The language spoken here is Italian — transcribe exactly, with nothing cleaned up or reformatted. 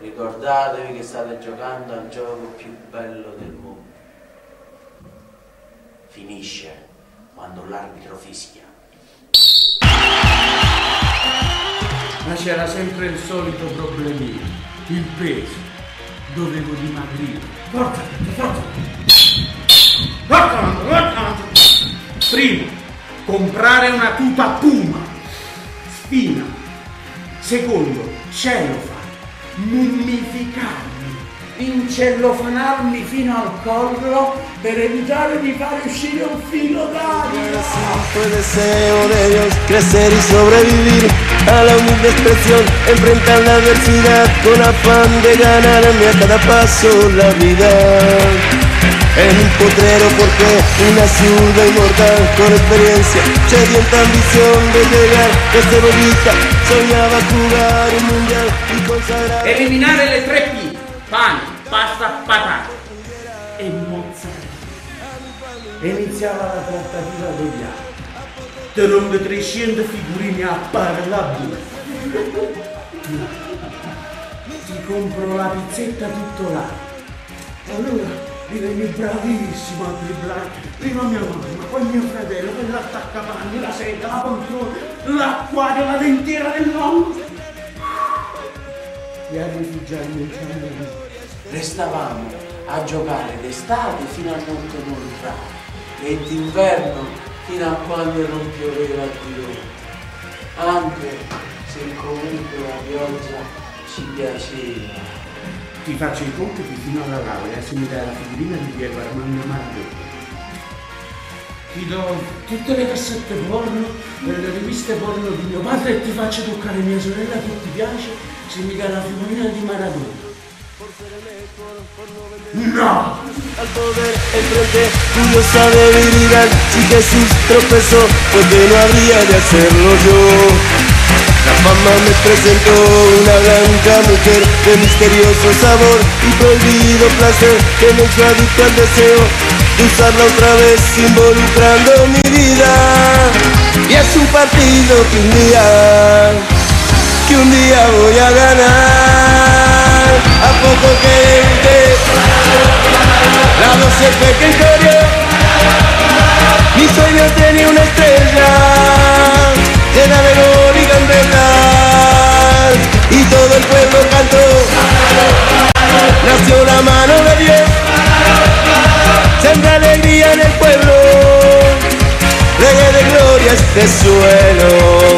ricordatevi che state giocando al gioco più bello del mondo. Finisce quando l'arbitro fischia. Ma c'era sempre il solito problemino, il peso, dovevo dimagrire. Forza, forza! Forza, forza! Primo, comprare una tuta Puma, spina. Secondo, cellofan, mummificarmi, incellofanarmi fino al collo per evitare di fare uscire un filo d'aria. Siempre deseo de Dios crecer y sobrevivir a la humilde expresión, enfrentar la adversidad con afán de ganarme a cada paso la vida. En un potrero porque una ciudad inmortal con experiencia sedienta ambición de llegar desde bolita soñaba jugar un mundial y consagrar. Eliminare le tre P: pane, pasta, patate e mozzarella. Iniziava la trattativa degli altri. Te rompe trecento figurine a parlabile. Ti compro la pizzetta tutto l'anno. Allora direi bravissimo a dribblare, prima mia mamma, poi mio fratello, poi l'attaccapanni, la seta, la poltrona, l'acquario, la dentiera del mondo. E a rifugiarmi in camera. Restavamo a giocare d'estate fino a non tornare e d'inverno fino a quando non pioveva più. Anche se comunque la pioggia ci piaceva. Ti faccio i compiti fino alla laurea se mi dai la figurina di Diego Armando Maradona. Ti do tutte le cassette porno, le riviste porno di mio padre e ti faccio toccare mia sorella che ti piace se mi dai la figurina di Maradona. No! Al poder enfrenté curiosa debilidad y Jesús tropezó porque no habría de hacerlo yo. La fama me presentó una blanca mujer de misterioso sabor y prohibido placer que me hizo adicto al deseo de usarla otra vez involucrando mi vida. Y es un partido que un día, que un día voy a ganar. A poco quererte, la voz siempre que corrió, mi sueño tenía una estrella llena de luz. Y todo el pueblo cantó, nació la mano de Dios, sembra alegría en el pueblo, rey de gloria este suelo.